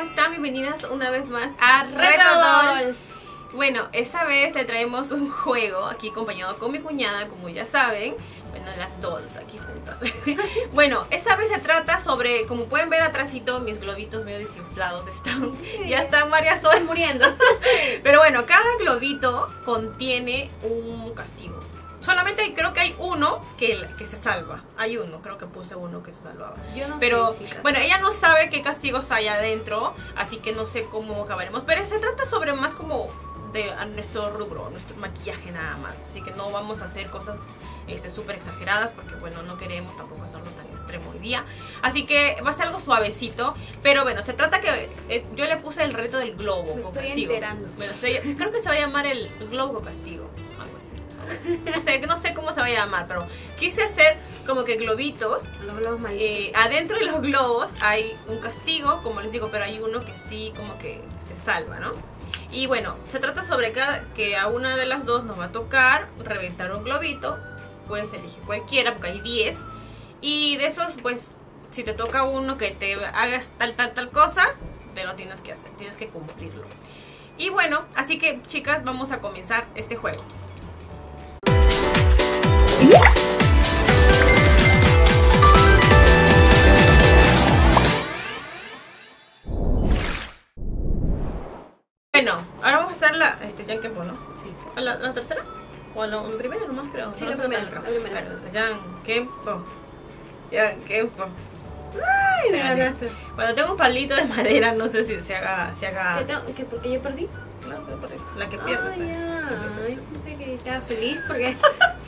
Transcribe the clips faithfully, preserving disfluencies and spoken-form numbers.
¿cómo están? Bienvenidas una vez más a RetroDolls. Bueno, esta vez le traemos un juego aquí acompañado con mi cuñada, como ya saben. Bueno, las dolls aquí juntas. Bueno, esta vez se trata sobre, como pueden ver atrásito, mis globitos medio desinflados están. Ya están varias horas muriendo. Pero bueno, cada globito contiene un castigo. Solamente creo que hay uno que, que se salva. Hay uno, creo que puse uno que se salvaba. Yo no pero, sé, chicas. Bueno, ella no sabe qué castigos hay adentro, así que no sé cómo acabaremos. Pero se trata sobre más como de a nuestro rubro, nuestro maquillaje nada más. Así que no vamos a hacer cosas este, súper exageradas porque, bueno, no queremos tampoco hacerlo tan extremo hoy día. Así que va a ser algo suavecito. Pero bueno, se trata que eh, yo le puse el reto del globo Me con estoy castigo. Enterando. Bueno, se, creo que se va a llamar el globo con castigo, algo así. No sé, no sé cómo se va a llamar, pero quise hacer como que globitos. Los globos eh, adentro de los globos hay un castigo, como les digo, pero hay uno que sí como que se salva, ¿no? Y bueno, se trata sobre cada, que a una de las dos nos va a tocar reventar un globito. Puedes elegir cualquiera porque hay diez. Y de esos, pues, si te toca uno que te hagas tal, tal, tal cosa, te lo tienes que hacer, tienes que cumplirlo. Y bueno, así que chicas, vamos a comenzar este juego. Bueno, ahora vamos a hacer la este Jankenpo, ¿no? Sí. ¿A la, la tercera? ¿O a la primera nomás, creo? Sí, no, la, la primera. La primera. Jankenpo. Jankenpo. Ay, me ganaste. Bueno, tengo un palito de madera, no sé si se haga... Se haga... ¿Qué? ¿Por qué yo perdí? La que pierde. Ah, ya. Ay, no sé que estaba feliz porque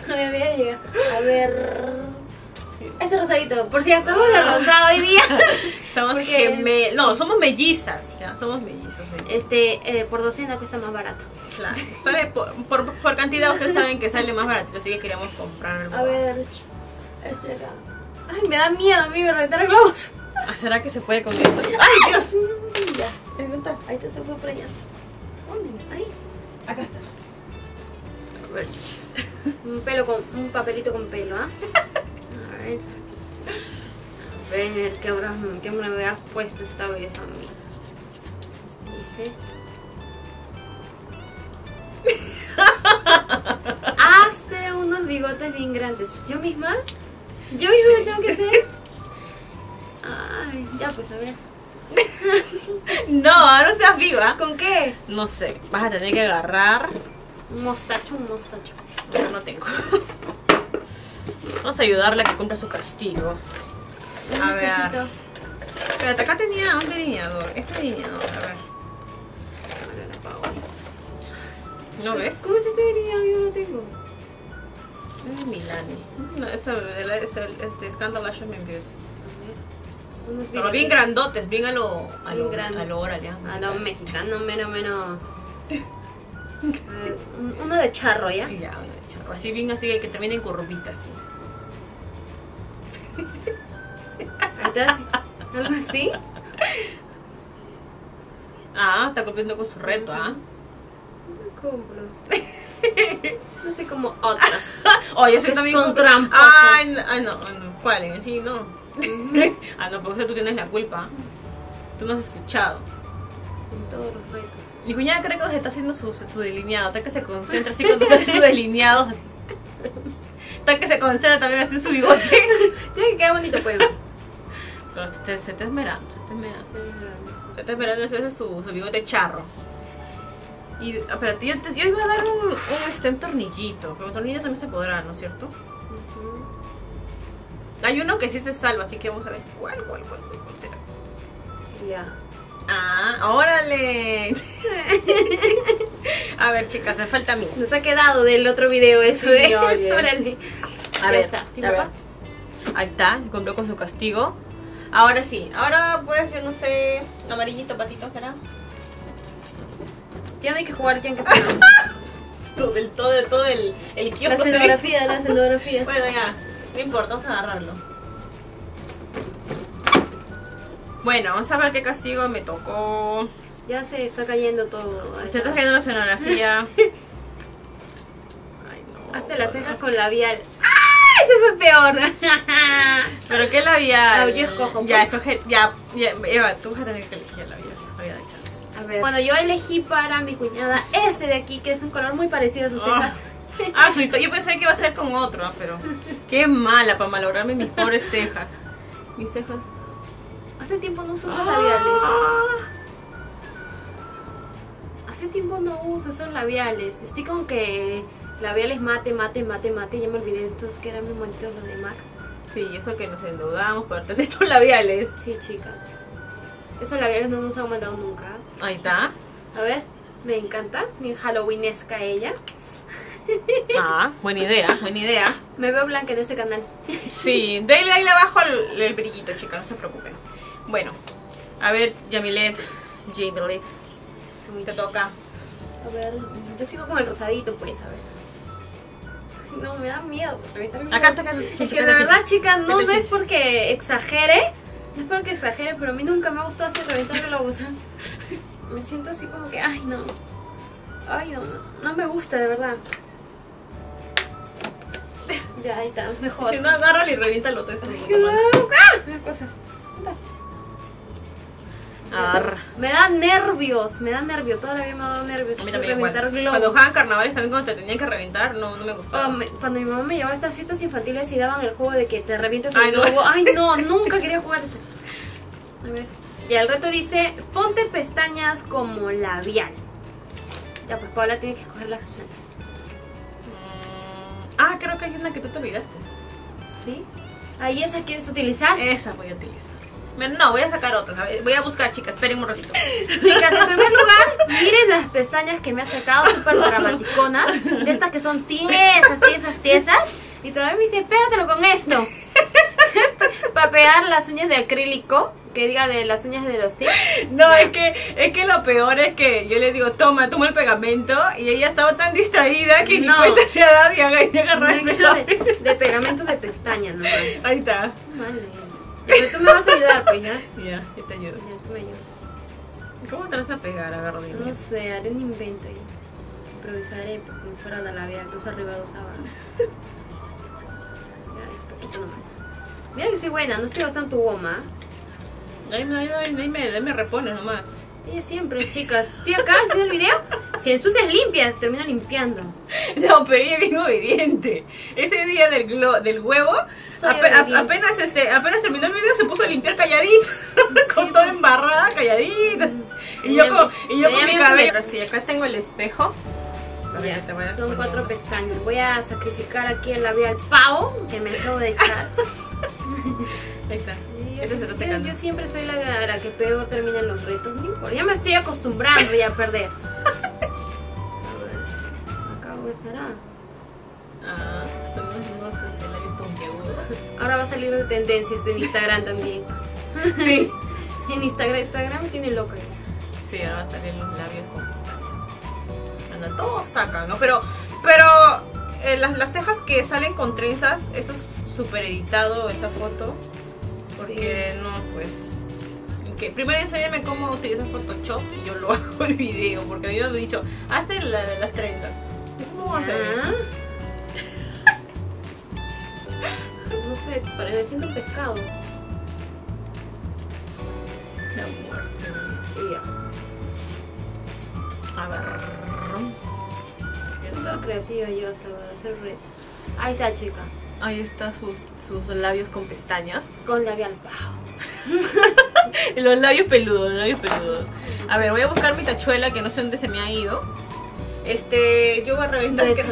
no me había llegado. A ver. Este rosadito. Por cierto, estamos de rosado hoy día. Estamos gemelos. No, somos mellizas. Ya, somos mellizos. Este, eh, por docena cuesta más barato. Claro. Sale por, por, por cantidad, ustedes saben que sale más barato. Así que queríamos comprar algo. A ver. Este acá. Ay, me da miedo a mí me reventar globos. ¿Será que se puede con esto? ¡Ay, Dios! Ya. Ahí, Ahí te se fue por allá. Ahí, acá está. A ver. Un pelo con un papelito con pelo, ¿ah? ¿eh? A ver. A ver, ¿qué hora, qué hora me has puesto esta vez a mí? Dice. Hazte unos bigotes bien grandes. Yo misma, yo misma lo tengo que hacer. Ay, ya pues, a ver. No, no seas viva. ¿Con qué? No sé, vas a tener que agarrar un mostacho, un mostacho. Yo no tengo. Vamos a ayudarle a que cumpla su castigo. Un a ver. Espérate, acá tenía un delineador. Este delineador, a ver. ¿No ves? ¿Cómo se sería? Yo no tengo. Es Milani. No, este, este, este Scandal Eyes me empieza. Bien pero bien grandotes, bien a lo a bien lo, a lo oral, ya. A lo mexicano, menos, menos. uh, uno de charro, ¿ya? Ya, uno de charro. Así bien, así que terminen curvitas, así. Entonces, ¿algo así? Ah, está cumpliendo con su reto, ¿ah? ¿eh? No cumplo. No sé como otras. Oh, yo soy también. Con trampas. Ah, no, no. ¿Cuál es? Sí, no. Ah, no, porque tú tienes la culpa. Tú no has escuchado. En todos los retos. Mi cuñada creo que se está haciendo su, su delineado. Está que se concentra así cuando se hace su delineado. Está que se concentra también así en su bigote. Tiene que quedar bonito, pues. Pero se, se, se está esmerando. Se está esmerando. Se está esmerando hacerse su, su bigote charro. Y, espérate, yo, yo iba a dar un, un, este, un tornillito. Pero un tornillo también se podrá, ¿no es cierto? Hay uno que sí se salva, así que vamos a ver cuál, cuál, cuál, cuál, cuál será. Ya. Yeah. Ah, órale. A ver, chicas, me falta a mí. Nos ha quedado del otro video eso, sí, ¿eh? Oye. Órale. A ver, está. A ver. Ahí está, cumplió con su castigo. Ahora sí, ahora pues yo no sé, amarillito, patito, ¿será? Ya no hay que jugar, ya en que todo el, todo el, todo el, el kiosco. La escenografía, la escenografía. Bueno, ya. No importa, vamos a agarrarlo. Bueno, vamos a ver qué castigo me tocó. Ya se está cayendo todo. Se está cayendo la escenografía. Ay, no. Hazte las cejas con labial. ¡Ay! Eso fue peor. ¿Pero qué labial? No, yo escojo. Ya, escoge. Ya, ya, Eva, tú vas a tener que elegir el labial. A ver. Bueno, yo elegí para mi cuñada este de aquí, que es un color muy parecido a sus cejas. Oh. Ah, yo pensé que iba a ser con otro, pero qué mala para malograrme mis pobres cejas. Mis cejas. Hace tiempo no uso esos labiales. Hace tiempo no uso esos labiales. Estoy con que labiales mate, mate, mate, mate. Ya me olvidé de estos que eran muy bonitos, los de Mac. Sí, eso que nos endeudamos para tener estos labiales. Sí, chicas. Esos labiales no nos han mandado nunca. Ahí está. A ver, me encanta. Bien halloweenesca ella. Ah, buena idea, buena idea. Me veo blanca en este canal. Sí, denle ahí abajo el, el brillito, chicas, no se preocupen. Bueno, a ver, Jamilet, Jamilet, te toca. A ver, yo sigo con el rosadito, pues, a ver. No, me da miedo. Acá está, acá está. Es que de verdad, chicas, no es porque exagere. No es porque exagere, pero a mí nunca me ha gustado hacer reventarme la bozana. Me siento así como que, ay no. Ay no, no me gusta, de verdad. Ya, ahí está, mejor. Si no, agarra y reviéntalo todo eso. ¡Ah! Cosas. Arr. Me da nervios, me da nervio, todavía me ha dado nervios. A mí también, reventar globos. Cuando jugaban carnavales también, cuando te tenían que reventar, no, no me gustaba. Oh, me, cuando mi mamá me llevaba a estas fiestas infantiles y daban el juego de que te revientes un globo. No. Ay no, nunca quería jugar eso. A ver. Y el reto dice, ponte pestañas como labial. Ya pues, Paula tiene que escoger las pestañas. Mm, ah, creo que hay una que tú te olvidaste. ¿Sí? Ahí esa quieres utilizar. Esa voy a utilizar. No, voy a sacar otras, voy a buscar, chicas, esperen un ratito. Chicas, en primer lugar, miren las pestañas que me ha sacado, súper dramaticonas. De estas que son tiesas, tiesas, tiesas. Y todavía me dice, pégatelo con esto. Para pegar las uñas de acrílico, que diga de las uñas de los tips. No, no. Es, que, es que lo peor es que yo le digo, toma, toma el pegamento. Y ella estaba tan distraída que no. Ni cuenta se ha dado y agarrar el pegamento. De, de pegamento de pestaña, ¿no? Ahí está. Vale. Pero tú me vas a ayudar, pues, ¿ya? Ya, yo te ayudo. Ya, tú me ayudas. ¿Cómo te vas a pegar, agarro de No sé, haré un invento ahí. Improvisaré como fuera de la vida, dos arriba, dos abajo. Ya, es poquito nomás. Mira que soy buena, no estoy gastando tu goma. Ahí me, ahí me, ahí me, ahí me repones nomás. Ella siempre, chicas. ¿Sí acá? ¿Sí el video? Si ensucias, limpias, termino limpiando. No, pero ella es bien obediente. Ese día del, glo del huevo, ape a apenas, este, apenas terminó el video, se puso a limpiar calladita. Sí, con toda embarrada, calladita. Y, y yo con, y yo con mi cabello. Sí, acá tengo el espejo. Ya, te son cuatro pestañas. Voy a sacrificar aquí el labial pavo que me acabo de echar. Ahí está. Yo, yo, yo siempre soy la, la que peor termina en los retos. Ya me estoy acostumbrando ya a perder. Ah, tenemos unos este, labios puntiagudos. Ahora va a salir de tendencias en Instagram también. Sí. En Instagram, Instagram tiene loca. Sí, ahora va a salir los labios con pestañas. Anda, todos sacan, ¿no? Pero, pero eh, las, las cejas que salen con trenzas, eso es súper editado, esa foto. Porque sí. No, pues... Okay. Primero enséñame cómo utilizar Photoshop y yo lo hago el video. Porque a mí me han dicho, hazte la, las trenzas. ¿Cómo hacer eso? No sé, me siento un pescado. Me muerto. Ya. A ver. Súper creativa yo hasta para hacer reto. Ahí está, chicas. Ahí está sus, sus labios con pestañas. Con labial pavo. Los labios peludos, los labios peludos. A ver, voy a buscar mi tachuela que no sé dónde se me ha ido. Este, yo voy a reventar. Que...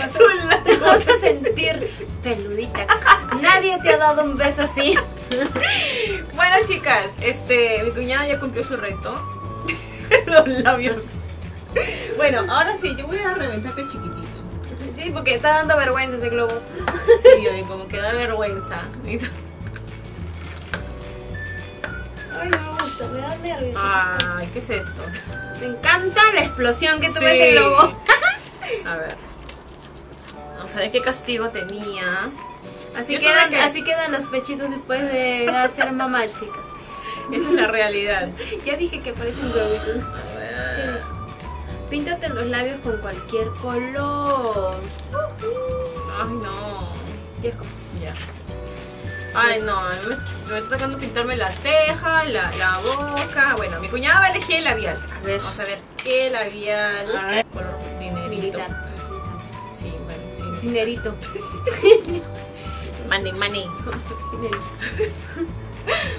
Vas a, te vas a sentir peludita. Nadie te ha dado un beso así. Bueno, chicas, este, mi cuñada ya cumplió su reto. Los labios. Bueno, ahora sí, yo voy a reventarte chiquitito. Sí, porque está dando vergüenza ese globo. Sí, oye, como que da vergüenza. Ay, me gusta, me da nervios. Ay, ¿qué es esto? Me encanta la explosión que tuve sí. Ese globo. A ver. No sabes qué castigo tenía. Así quedan, que... así quedan los pechitos después de hacer mamá, chicas. Esa es la realidad. Ya dije que parecen globitos. A ver. ¿Qué es? Píntate los labios con cualquier color. Ay, no. Ya. Ay, no, me está tocando pintarme la ceja, la, la boca. Bueno, mi cuñada va a elegir el labial. A ver. Vamos a ver qué labial. A ver. Color dinerito. Militar. Sí, bueno, sí. Dinerito. Money, money.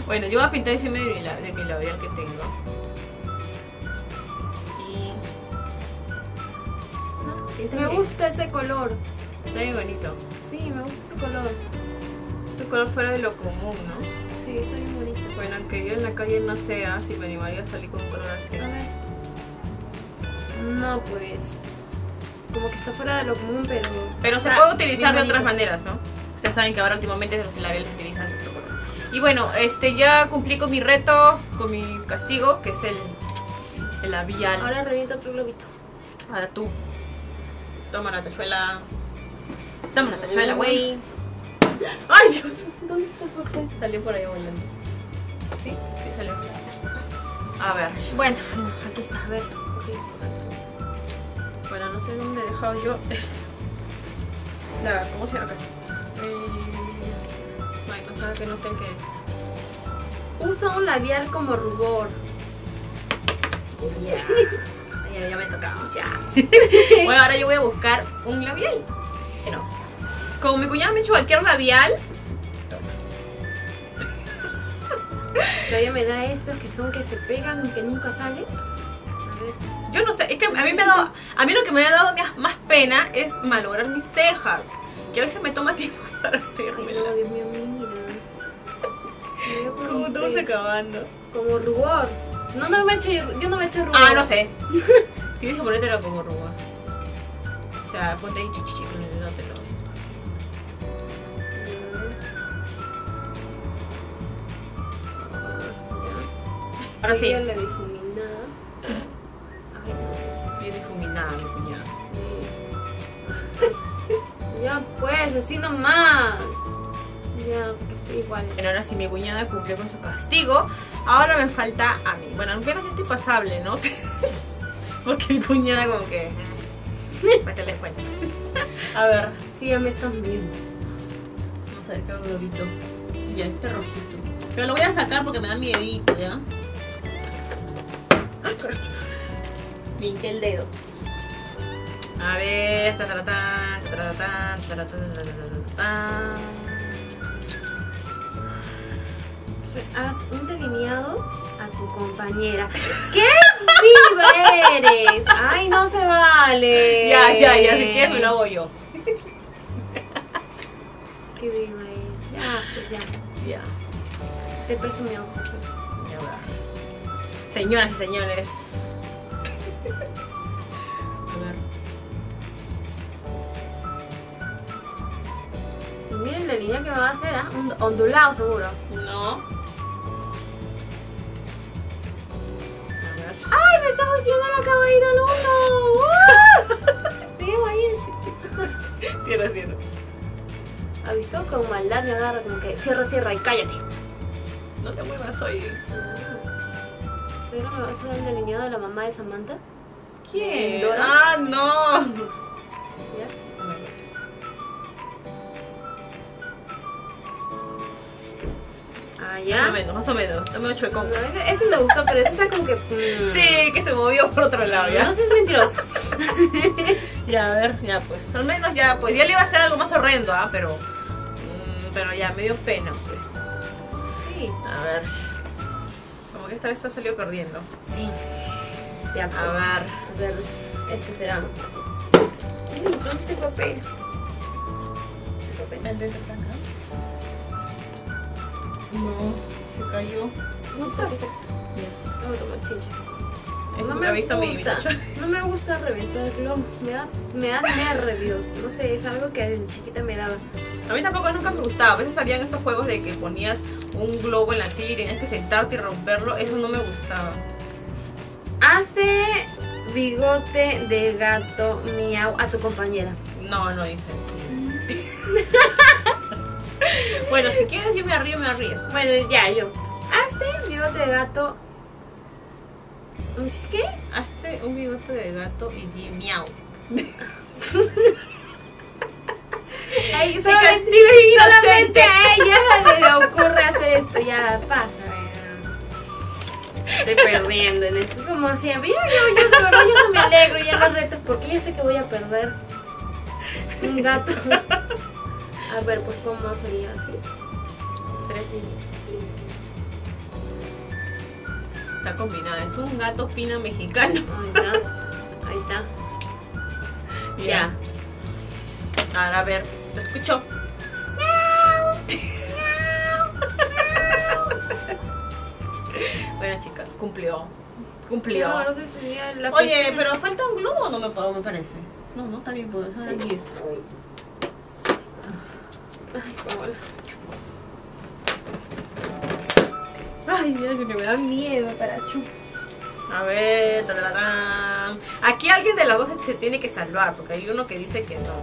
Bueno, yo voy a pintar encima de mi, la, de mi labial que tengo. Y... Ah, me gusta ese color. Está bien bonito. Sí, me gusta ese color. Este color fuera de lo común, ¿no? Sí, está bien bonito. Bueno, aunque yo en la calle no sea, si me animaría a salir con un color así. A ver. No, pues... Como que está fuera de lo común, pero... Pero se puede utilizar de otras maneras, ¿no? Ustedes saben que ahora últimamente los labiales utilizan otro color. Y bueno, este ya cumplí con mi reto, con mi castigo, que es el, el labial. Ahora revienta otro globito. Ahora tú. Toma la tachuela. Toma la tachuela, güey. ¡Ay, Dios! ¿Dónde está el papel? Salió por ahí volando. ¿Sí? Sí salió. A ver. Bueno, aquí está. A ver. Okay. Bueno, no sé dónde he dejado yo. La, ¿cómo se llama acá? Ay, no, que no sé qué. Usa un labial como rubor. Yeah. Ya, ya me tocaba. Ya. Bueno, ahora yo voy a buscar un labial. Que no. Como mi cuñada me ha hecho cualquier labial. Todavía me da estos que son que se pegan y que nunca salen. A ver. Yo no sé, es que a mí me ha dado, a mí lo que me ha dado más pena es malograr mis cejas. Que a veces me toma tiempo para hacérmela. Ay, no, Dios mío, mira. Como estamos acabando. Como rubor. No, no me he hecho, yo no me he hecho rubor. Ah, no sé. Tienes que ponértelo como rubor. O sea, ponte ahí chichichi con el dedote. Ahora sí. La difuminada. Bien difuminada, mi cuñada. Ya pues, así nomás. Ya, porque estoy igual. Pero ahora sí, mi cuñada cumplió con su castigo. Ahora me falta a mí. Bueno, aunque no estoy pasable, ¿no? Porque mi cuñada como que... Para que les cuente. A ver. Sí, ya me están viendo. Vamos a dejar un globito. Ya, este rojito. Pero lo voy a sacar porque me da miedito, ¿ya? Vinque el dedo. A ver, tataratán, tataratán, tataratán, tataratán. Haz un delineado a tu compañera. ¡Qué viva eres! ¡Ay, no se vale! Ya, ya, ya, si quieres me lo hago yo. ¡Qué viva eres! Ya, pues ya. Ya. Te presto mi ojo. Ya va. Señoras y señores. Miren la línea que va a hacer, ¿eh? Un ondulado seguro. No. A ver. ¡Ay! Me está volviendo la caballería al uno. ¡Uh! Mira ahí el chiquito. Cierra, cierra. ¿Has visto? Con maldad me agarra como que cierra, cierra y cállate. No te muevas hoy. ¿Pero me vas a dar el delineado de la mamá de Samantha? ¿Quién? ¡Ah, no! ¿Ya? Ah, ya. Más o menos, más o menos. Está medio chueco. No, ese, ese me gustó, pero ese está como que... Mmm. Sí, que se movió por otro lado, ¿ya? No seas mentirosa. Ya, a ver, ya pues. Al menos ya, pues ya le iba a hacer algo más horrendo, ¿ah? ¿eh? Pero... Mmm, pero ya, me dio pena, pues. Sí. A ver. Como que esta vez se ha salido perdiendo. Sí. Ya, pues. A ver. A ver, este será... Entonces el papel. El papel. El dentro está acá. No, se cayó. No está. Vamos a tomar chicha. No me gusta, no me gusta reventar el globo. Me da, me da nervios. No sé, es algo que desde chiquita me daba. A mí tampoco nunca me gustaba. A veces habían esos juegos de que ponías un globo en la silla y tenías que sentarte y romperlo. Eso no me gustaba. Hazte bigote de gato miau a tu compañera. No, no dice. Bueno, si quieres yo me arrío, me arrío. Bueno, ya, yo. Hazte un bigote de gato. ¿Qué? Hazte un bigote de gato y di miau. a ellos, solamente, solamente a ellos les ocurre hacer esto. Ya pasa. Estoy perdiendo en esto, como siempre. Yo, yo, yo, yo, yo no me alegro ya en los retos porque ya sé que voy a perder un gato. A ver, pues, ¿cómo sería así? Tres líneas. Está combinado, es un gato pina mexicano. Ahí está, ahí está. Mira. Ya. Ahora, a ver, te escucho. Bueno, chicas, cumplió. Cumplió. No, no sé si la Oye, piscina. Pero falta un globo, no me puedo, me parece. No, no, está bien, puedo. Sí. Ahí es. Ay, cómo. Ay, Dios, que me da miedo, caracho. A ver, tararán. Aquí alguien de las dos se tiene que salvar, porque hay uno que dice que no.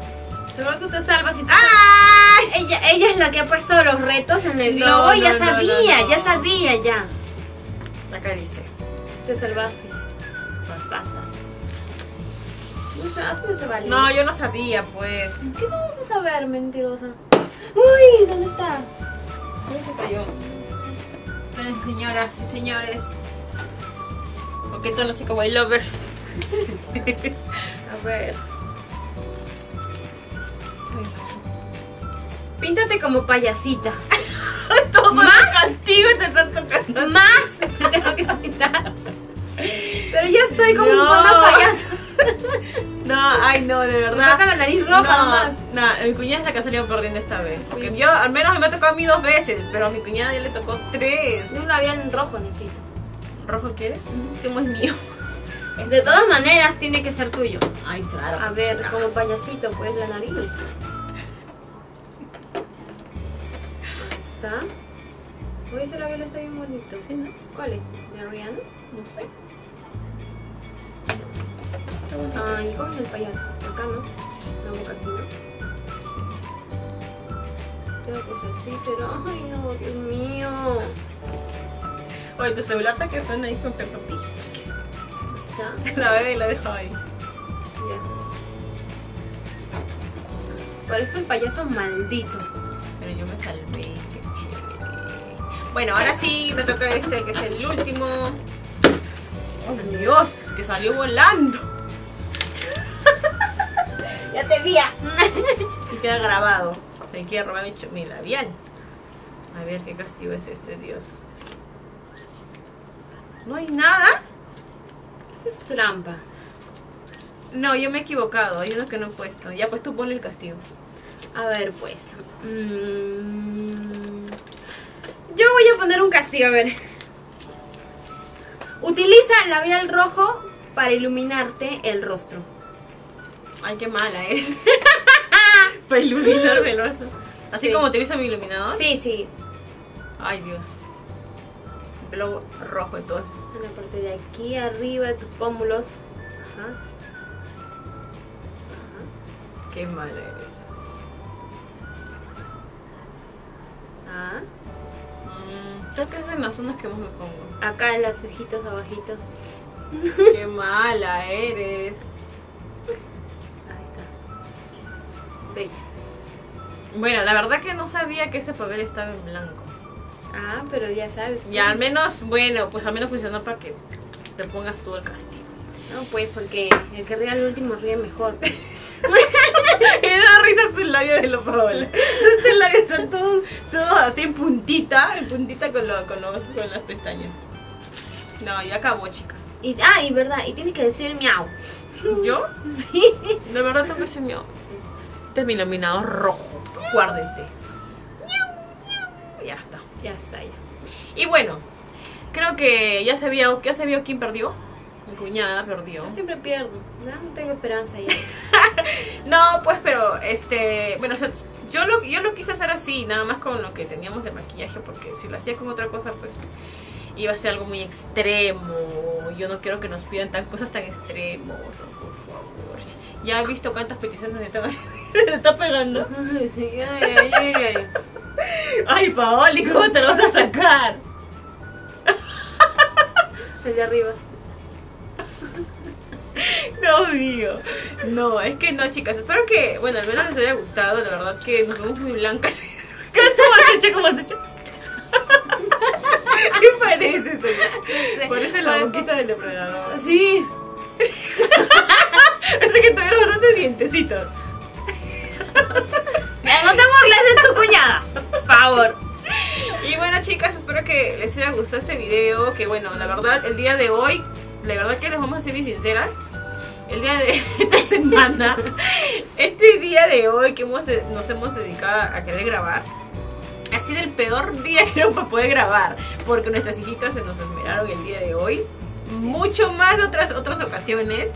Solo tú te salvas y tú... ¡Ay! Ella, ella es la que ha puesto los retos en el globo. No, no, ya sabía, no, no, no. ya sabía, ya. Acá dice. Te salvaste. Pasas. No sabes, no se vale. No, yo no sabía, pues. ¿Qué no vas a saber, mentirosa? Uy, ¿dónde está? ¿Dónde se cayó? Bueno, señoras y señores. Porque todos así como hay lovers. A ver. Píntate como payasita. Todo más castigo te están tocando. Más me tengo que pintar. Pero yo estoy como no. un fondo payaso. No, ay no, de verdad. Me saca la nariz roja no, nomás. No, mi cuñada es la que ha salido perdiendo esta vez. Porque sí. yo, al menos me ha tocado a mí dos veces, pero a mi cuñada ya le tocó tres. Yo un labial en rojo necesito. ¿Rojo quieres? Este es mío. De todas maneras tiene que ser tuyo. Ay, claro. A ver, será. Como payasito, pues la nariz. ¿Está? Hoy ese labial está bien bonito. Sí, ¿no? ¿Cuál es? ¿De Rihanna? No sé. Ah, y con el payaso. Acá no. No, casi no. Tengo cosas así, será. Ay, no, Dios mío. Oye, tu celular está que suena ahí con Peppa Pig. ¿Ya? La bebé y la dejo ahí. Ya. Parece un payaso maldito. Pero yo me salvé. Bueno, ahora sí me toca este que es el último. ¡Oh, Dios! Que salió volando. Ya te vi. Y queda grabado. Me quiere robar mi, mi labial. A ver qué castigo es este, Dios. No hay nada. Esa es trampa. No, yo me he equivocado. Hay uno que no he puesto. Ya pues tú ponle el castigo. A ver pues. Mm... Yo voy a poner un castigo, a ver. Utiliza el labial rojo para iluminarte el rostro. Ay, qué mala es. Para iluminarme el rostro. ¿Así sí. como utilizo mi iluminador? Sí, sí. Ay, Dios. El pelo rojo entonces. En la parte de aquí, arriba de tus pómulos. Ajá. Ajá. Qué mala eres. Ah. Creo que es en las zonas que más me pongo. Acá en las cejitas abajito. Qué mala eres. Ahí está. Bella. Bueno, la verdad que no sabía que ese papel estaba en blanco. Ah, pero ya sabes. Ya al menos, bueno, pues al menos funcionó para que te pongas tú el castigo. No, pues porque el que ríe al último ríe mejor. Y da risa sus labios de los Paola. Sus labios son todos, todos así en puntita, en puntita con, lo, con, lo, con las pestañas. No, ya acabó, chicas. Y, ah, y verdad, y tienes que decir miau. ¿Yo? Sí. De verdad tengo que decir miau. Este es mi iluminador rojo. Miau. Guárdense. Miau, miau. Ya está. Ya está, ya. Y bueno, creo que ya se vio, ya se vio quién perdió. Mi cuñada perdió. Yo siempre pierdo, ¿no? No tengo esperanza ya. No, pues, pero, este, bueno, o sea, yo lo, yo lo quise hacer así, nada más con lo que teníamos de maquillaje, porque si lo hacía con otra cosa, pues, iba a ser algo muy extremo. Yo no quiero que nos pidan tan cosas tan extremosas, por favor. Ya he visto cuántas peticiones nos están haciendo. Se está pegando. Sí, ay, ay, ay, ay. Ay, Paoli, ¿cómo te lo vas a sacar? El de arriba. Dios mío. No, es que no, chicas. Espero que, bueno, al menos les haya gustado. La verdad que nos vemos muy blancas. ¿Cómo has hecho? ¿Cómo has hecho? ¿Qué parece, señora? No sé. Parece la boquita del depredador. Sí. Parece que todavía bastante dientecitos. No te burles de tu cuñada, por favor. Y bueno, chicas, espero que les haya gustado este video. Que bueno, la verdad, el día de hoy, la verdad que les vamos a ser bien sinceras. El día de esta semana, este día de hoy que hemos, nos hemos dedicado a querer grabar, ha sido el peor día que no para poder grabar, porque nuestras hijitas se nos esmeraron el día de hoy, sí. Mucho más de otras, otras ocasiones.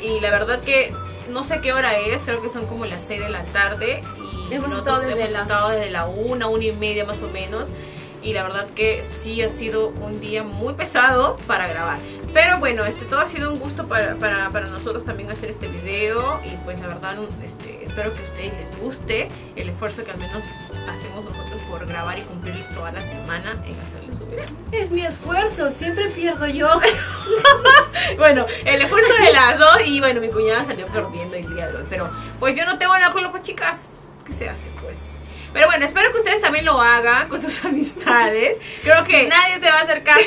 Y la verdad que no sé qué hora es, creo que son como las seis de la tarde. Y hemos estado desde, hemos estado desde la una, una y media más o menos. Y la verdad que sí ha sido un día muy pesado para grabar. Pero bueno, este, todo ha sido un gusto para, para, para nosotros también hacer este video. Y pues la verdad, este, espero que a ustedes les guste el esfuerzo que al menos hacemos nosotros por grabar y cumplir toda la semana en hacerles un video. Es mi esfuerzo, siempre pierdo yo. Bueno, el esfuerzo de las dos. Y bueno, mi cuñada salió perdiendo el día de hoy. Pero pues yo no tengo nada con los chicas. ¿Qué se hace, pues? Pero bueno, espero que ustedes también lo hagan con sus amistades. Creo que nadie te va a hacer caso.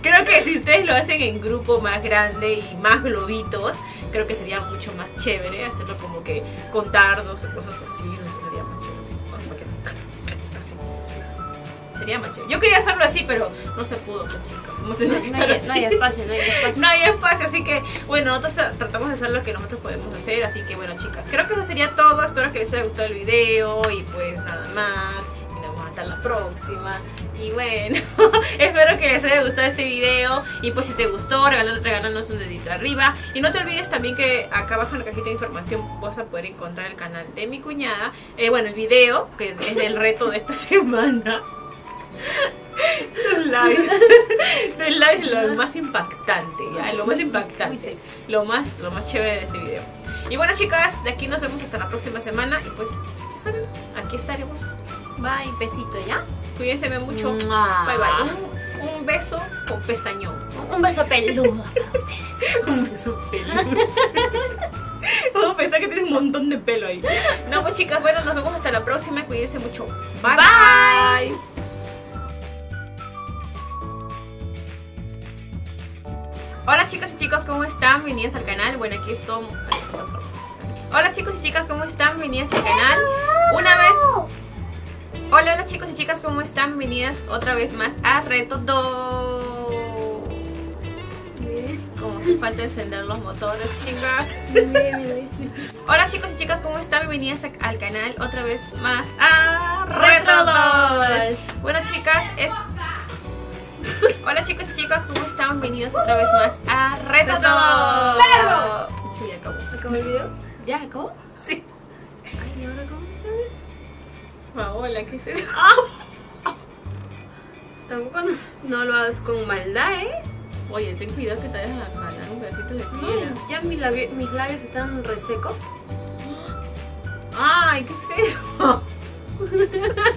Creo que si ustedes lo hacen en grupo más grande y más globitos, creo que sería mucho más chévere hacerlo como que contar dos o cosas así. No sé, sería más chévere. Así. Sería más chévere. Yo quería hacerlo así, pero no se pudo, pues, chicas. No, no, no, no hay espacio, no hay espacio. No hay espacio, así que bueno, nosotros tratamos de hacer lo que nosotros podemos hacer. Así que bueno, chicas, creo que eso sería todo. Espero que les haya gustado el video y pues nada más. Y nos vemos hasta la próxima. Y bueno, espero que les haya gustado este video. Y pues si te gustó, regálanos un dedito arriba. Y no te olvides también que acá abajo en la cajita de información vas a poder encontrar el canal de mi cuñada. Eh, bueno, el video, que es del reto de esta semana. Tus lives, tus lives, lo más impactante, ¿ya? Lo más impactante, lo más, lo más chévere de este video. Y bueno, chicas, de aquí nos vemos hasta la próxima semana. Y pues, ya saben, aquí estaremos. Bye, besito, ¿ya? Cuídense mucho. Mua. Bye, bye. Un, un beso con pestañón. Un beso peludo para ustedes. Un beso peludo. Vamos a pensar que tienes un montón de pelo ahí. No, pues, chicas, bueno, nos vemos hasta la próxima. Cuídense mucho. Bye, bye. Bye. Hola, chicas y chicos, ¿cómo están? Bienvenidas al canal. Bueno, aquí estoy. Hola, chicos y chicas, ¿cómo están? Bienvenidas al canal. Una vez. Hola, hola, chicos y chicas, ¿cómo están? Bienvenidas otra vez más a Reto dos. Como que falta encender los motores, chicas. Hola, chicos y chicas, ¿cómo están? Bienvenidas al canal otra vez más a Reto dos. Bueno, chicas, es... Hola, chicos y chicas, ¿cómo están? Bienvenidos otra vez más a RetroDolls. Sí, acabó. ¿Acabó el video? ¿Ya acabó? Sí. Ay, ¿y ahora cómo se hace esto? Paola, ¿qué es eso? Oh. Tampoco no, no lo hagas con maldad, ¿eh? Oye, ten cuidado que te vayas a jalar un pedacito de piedra. No, ya mis labios, mis labios están resecos. Ay, ¿qué es eso?